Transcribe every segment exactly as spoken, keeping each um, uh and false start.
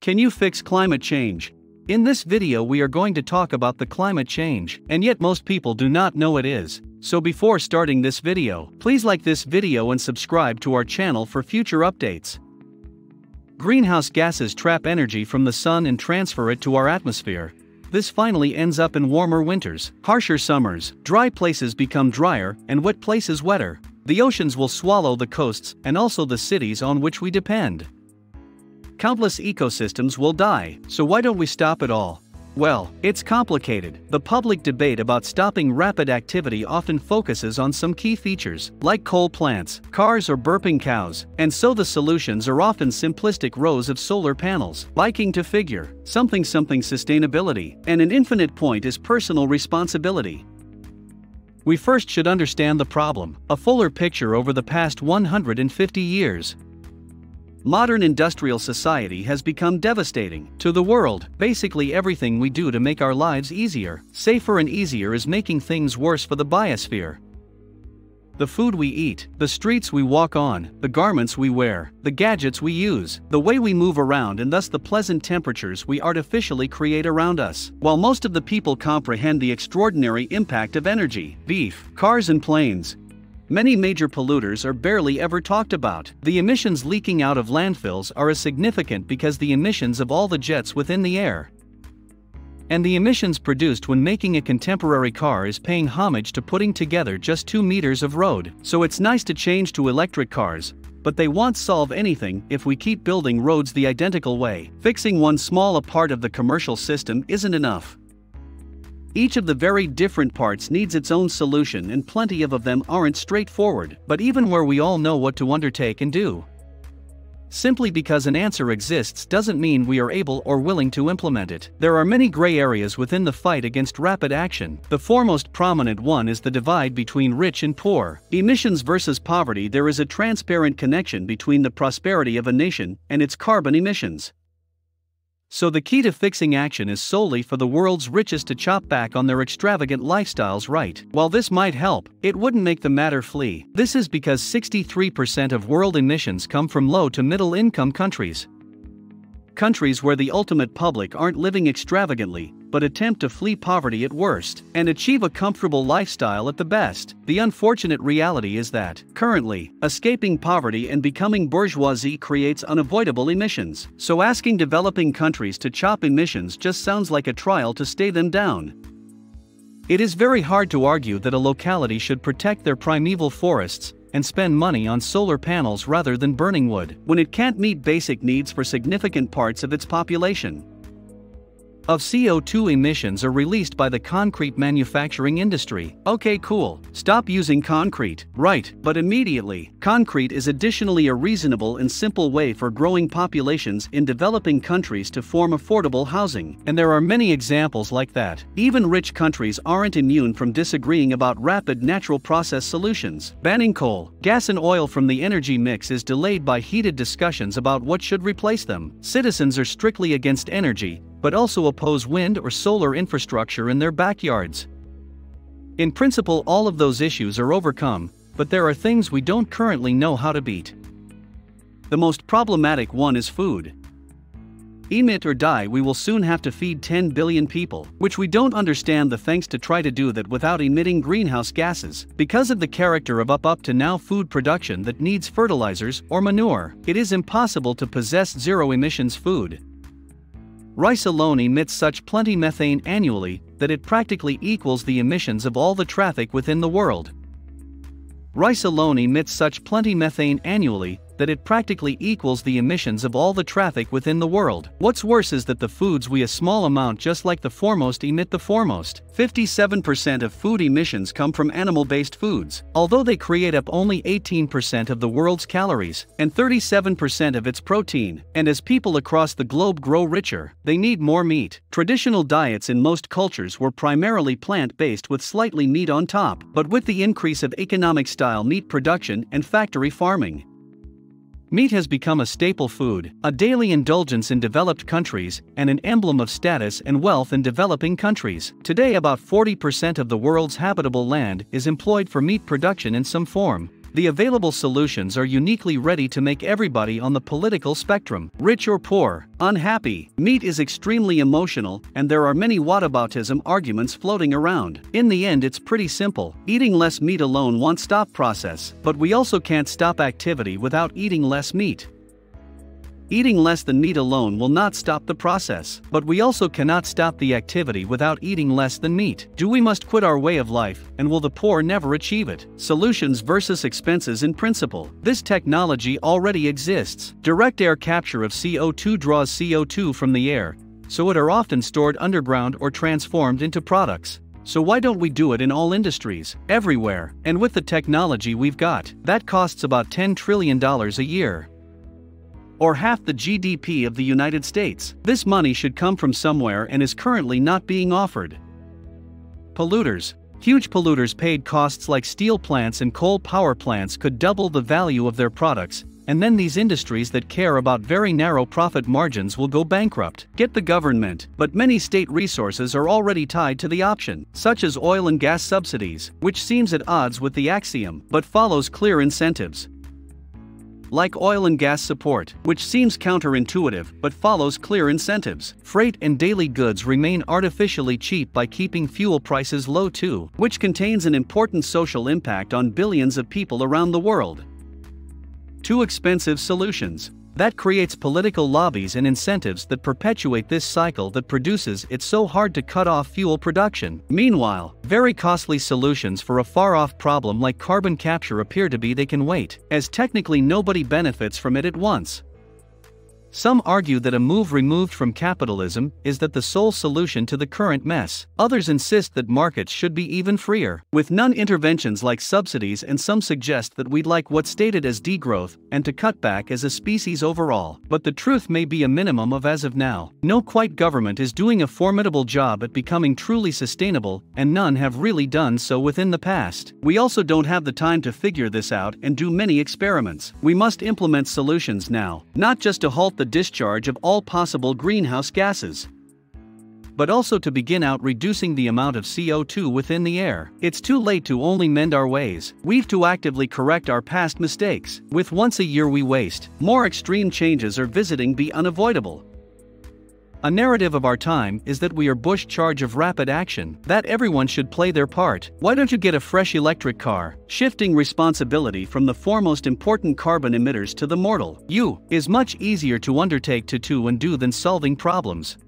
Can you fix climate change? In this video we are going to talk about the climate change, and yet most people do not know it is. So before starting this video, please like this video and subscribe to our channel for future updates. Greenhouse gases trap energy from the sun and transfer it to our atmosphere. This finally ends up in warmer winters, harsher summers, dry places become drier, and wet places wetter. The oceans will swallow the coasts and also the cities on which we depend. Countless ecosystems will die, so why don't we stop it all? Well, it's complicated. The public debate about stopping rapid activity often focuses on some key features, like coal plants, cars or burping cows, and so the solutions are often simplistic rows of solar panels, liking to figure, something something sustainability, and an infinite point is personal responsibility. We first should understand the problem, a fuller picture over the past one hundred fifty years. Modern industrial society has become devastating to the world. Basically everything we do to make our lives easier, safer and easier is making things worse for the biosphere. The food we eat, the streets we walk on, the garments we wear, the gadgets we use, the way we move around and thus the pleasant temperatures we artificially create around us. While most of the people comprehend the extraordinary impact of energy, beef, cars and planes, many major polluters are barely ever talked about. The emissions leaking out of landfills are as significant because the emissions of all the jets within the air. And the emissions produced when making a contemporary car is paying homage to putting together just two meters of road. So it's nice to change to electric cars, but they won't solve anything if we keep building roads the identical way. Fixing one small a part of the commercial system isn't enough. Each of the very different parts needs its own solution, and plenty of them aren't straightforward, but even where we all know what to undertake and do. Simply because an answer exists doesn't mean we are able or willing to implement it. There are many gray areas within the fight against rapid action. The foremost prominent one is the divide between rich and poor. Emissions versus poverty. There is a transparent connection between the prosperity of a nation and its carbon emissions. So the key to fixing action is solely for the world's richest to chop back on their extravagant lifestyles, right? While this might help, it wouldn't make the matter flee. This is because sixty-three percent of world emissions come from low to middle income countries. Countries where the ultimate public aren't living extravagantly, but attempt to flee poverty at worst, and achieve a comfortable lifestyle at the best. The unfortunate reality is that, currently, escaping poverty and becoming bourgeoisie creates unavoidable emissions. So asking developing countries to chop emissions just sounds like a trial to stay them down. It is very hard to argue that a locality should protect their primeval forests and spend money on solar panels rather than burning wood, when it can't meet basic needs for significant parts of its population. Of C O two emissions are released by the concrete manufacturing industry. Okay, cool. Stop using concrete, right? But immediately. Concrete is additionally a reasonable and simple way for growing populations in developing countries to form affordable housing, and there are many examples like that. Even rich countries aren't immune from disagreeing about rapid natural process solutions. Banning coal, gas and oil from the energy mix is delayed by heated discussions about what should replace them. Citizens are strictly against energy, but also oppose wind or solar infrastructure in their backyards. In principle, all of those issues are overcome, but there are things we don't currently know how to beat. The most problematic one is food. Emit or die, we will soon have to feed ten billion people, which we don't understand the thanks to try to do that without emitting greenhouse gases. Because of the character of up up to now food production that needs fertilizers or manure, it is impossible to possess zero emissions food. Rice alone emits such plenty methane annually that it practically equals the emissions of all the traffic within the world. Rice alone emits such plenty methane annually that it practically equals the emissions of all the traffic within the world. What's worse is that the foods we a small amount just like the foremost emit the foremost. fifty-seven percent of food emissions come from animal-based foods, although they create up only eighteen percent of the world's calories and thirty-seven percent of its protein, and as people across the globe grow richer, they need more meat. Traditional diets in most cultures were primarily plant-based with slightly meat on top, but with the increase of economic-style meat production and factory farming, meat has become a staple food, a daily indulgence in developed countries, and an emblem of status and wealth in developing countries. Today about forty percent of the world's habitable land is employed for meat production in some form. The available solutions are uniquely ready to make everybody on the political spectrum, rich or poor, unhappy. Meat is extremely emotional, and there are many whataboutism arguments floating around. In the end, it's pretty simple. Eating less meat alone won't stop process, but we also can't stop activity without eating less meat. Eating less than meat alone will not stop the process, but we also cannot stop the activity without eating less than meat. Do we must quit our way of life, and will the poor never achieve it? Solutions versus expenses in principle. This technology already exists. Direct air capture of C O two draws C O two from the air, so it are often stored underground or transformed into products. So why don't we do it in all industries, everywhere, and with the technology we've got? That costs about ten trillion dollars a year, or half the G D P of the United States. This money should come from somewhere and is currently not being offered. Polluters. Huge polluters paid costs like steel plants and coal power plants could double the value of their products, and then these industries that care about very narrow profit margins will go bankrupt. Get the government, but many state resources are already tied to the option, such as oil and gas subsidies, which seems at odds with the axiom, but follows clear incentives, like oil and gas support, which seems counterintuitive but follows clear incentives. Freight and daily goods remain artificially cheap by keeping fuel prices low too, which contains an important social impact on billions of people around the world. Too expensive solutions. That creates political lobbies and incentives that perpetuate this cycle that produces it so hard to cut off fuel production. Meanwhile, very costly solutions for a far-off problem like carbon capture appear to be they can wait, as technically nobody benefits from it at once. Some argue that a move removed from capitalism is that the sole solution to the current mess. Others insist that markets should be even freer, with none interventions like subsidies, and some suggest that we'd like what's stated as degrowth and to cut back as a species overall. But the truth may be a minimum of as of now. No quite government is doing a formidable job at becoming truly sustainable, and none have really done so within the past. We also don't have the time to figure this out and do many experiments. We must implement solutions now, not just to halt the discharge of all possible greenhouse gases, but also to begin out reducing the amount of C O two within the air. It's too late to only mend our ways. We've to actively correct our past mistakes. With once a year we waste, more extreme changes or visiting be unavoidable. A narrative of our time is that we are Bush charge of rapid action, that everyone should play their part. Why don't you get a fresh electric car? Shifting responsibility from the foremost important carbon emitters to the mortal you is much easier to undertake to do and do than solving problems,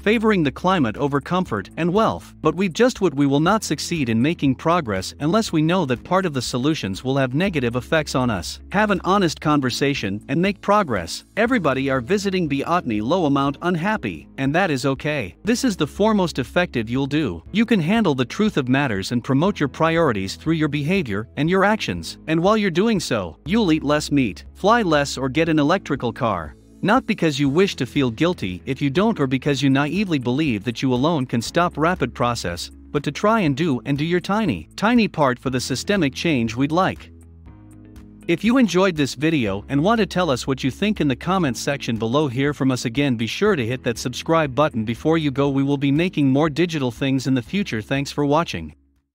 favoring the climate over comfort and wealth. But we've just what we will not succeed in making progress unless we know that part of the solutions will have negative effects on us. Have an honest conversation and make progress. Everybody are visiting beyotni low amount unhappy, and that is okay. This is the foremost effective you'll do. You can handle the truth of matters and promote your priorities through your behavior and your actions. And while you're doing so, you'll eat less meat, fly less, or get an electrical car. Not because you wish to feel guilty if you don't, or because you naively believe that you alone can stop rapid process, but to try and do and do your tiny, tiny part for the systemic change we'd like. If you enjoyed this video and want to tell us what you think in the comments section below, hear from us again, be sure to hit that subscribe button before you go. We will be making more digital things in the future. Thanks for watching.